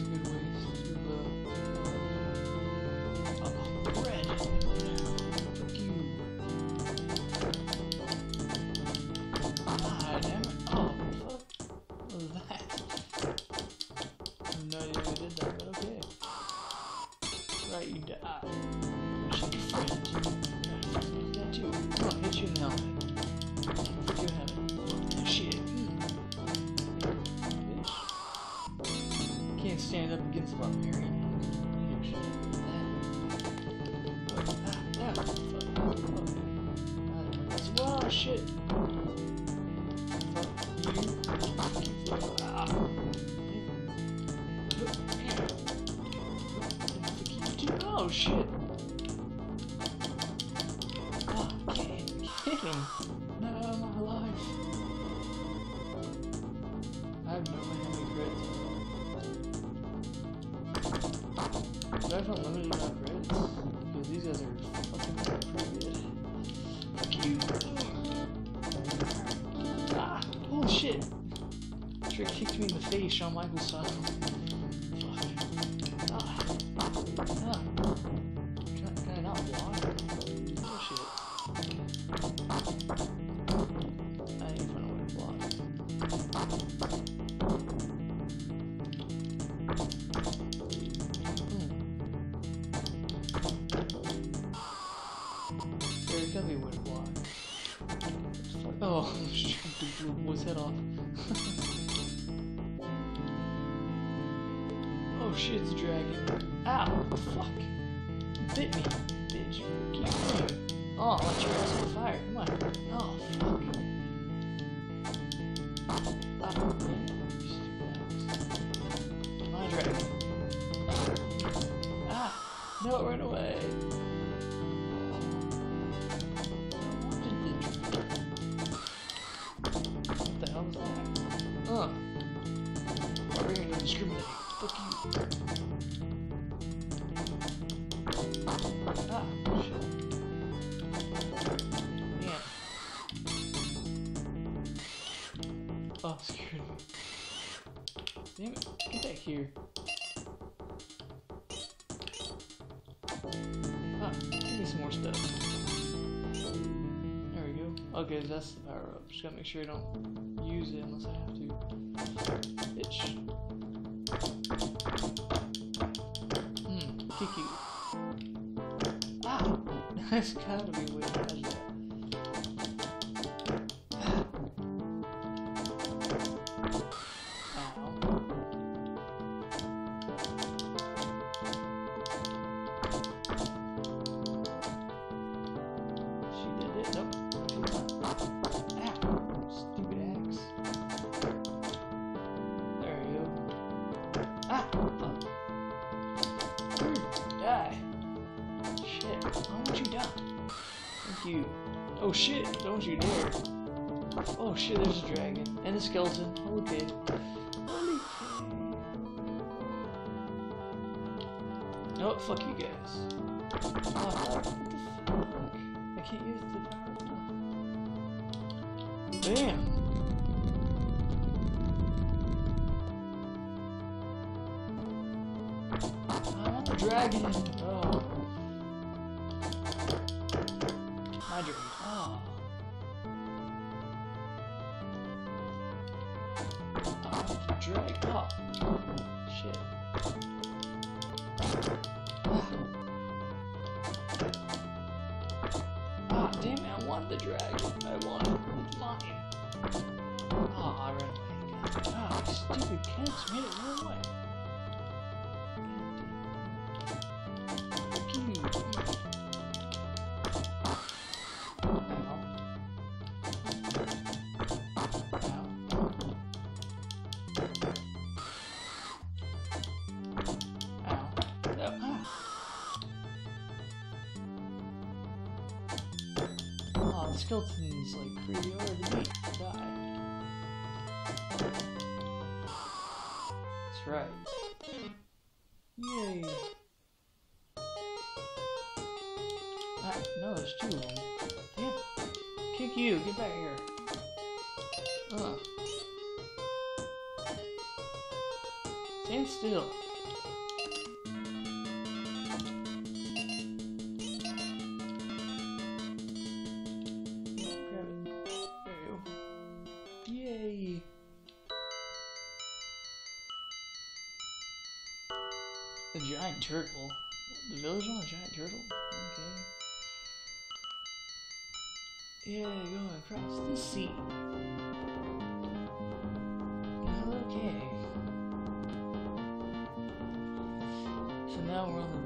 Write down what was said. That's a good way to do the bread. Ah, damn it. Oh, what was that? I have no idea who did that, but okay. Right, you die. I should be friends. I got you. I'll hit you in the helmet. If you haven't. Shit. Can't stand up against Bob Marion. Well, shit. Fuck you. Ah. Oh, shit. Oh, I can't even hit him. No, I'm not alive. I have no enemy crits. Do I have unlimited amount of grids? Because these guys are fucking pretty good. Fuck you. Ah! Oh shit! Trick kicked me in the face, Shawn Michaels style. Fuck. Ah! Ah! Can I not block? Oh shit. I need to find a way to block. There's gotta be a way to block. Oh, I just tried to blow the boy's head off. Oh shit, it's a dragon. Ow! Fuck! Bit me, bitch. Keep going. Oh, I let your ass on fire. Come on. Oh, fuck. Ah, come on, dragon. Ah! No, run away! Discriminate. Fuck you. Ah, shit. Damn. Oh, scared me. Damn it. Get back here. Ah, give me some more stuff. There we go. Okay, that's the power up. Just gotta make sure I don't use it unless I have to. Bitch. Kick you. Ah! That's gotta be weird. How's that? Ow. She did it. Nope. Ow. Stupid axe. There we go. Ah! Fuck. Die. Shit. Why don't you die? Thank you. Oh shit, don't you dare. Oh shit, there's a dragon. And a skeleton. Holy pig. Holy pig. Oh, fuck you guys. Oh, what the fuck? I can't use the power. Damn. Dragon! Oh. My dragon. Oh. Dragon. Oh. Shit. Ah, damn it, I want the dragon. I want it. It's mine. Oh, I ran away. Ah, stupid cats made it run away. The skeleton's like pretty hard to beat. Die. That's right. Yay! Ah, no, there's two of them. Damn! Kick you! Get back here! Stand still! A giant turtle. The village on a giant turtle? Okay. Yeah, going across the sea. Okay. So now we're on the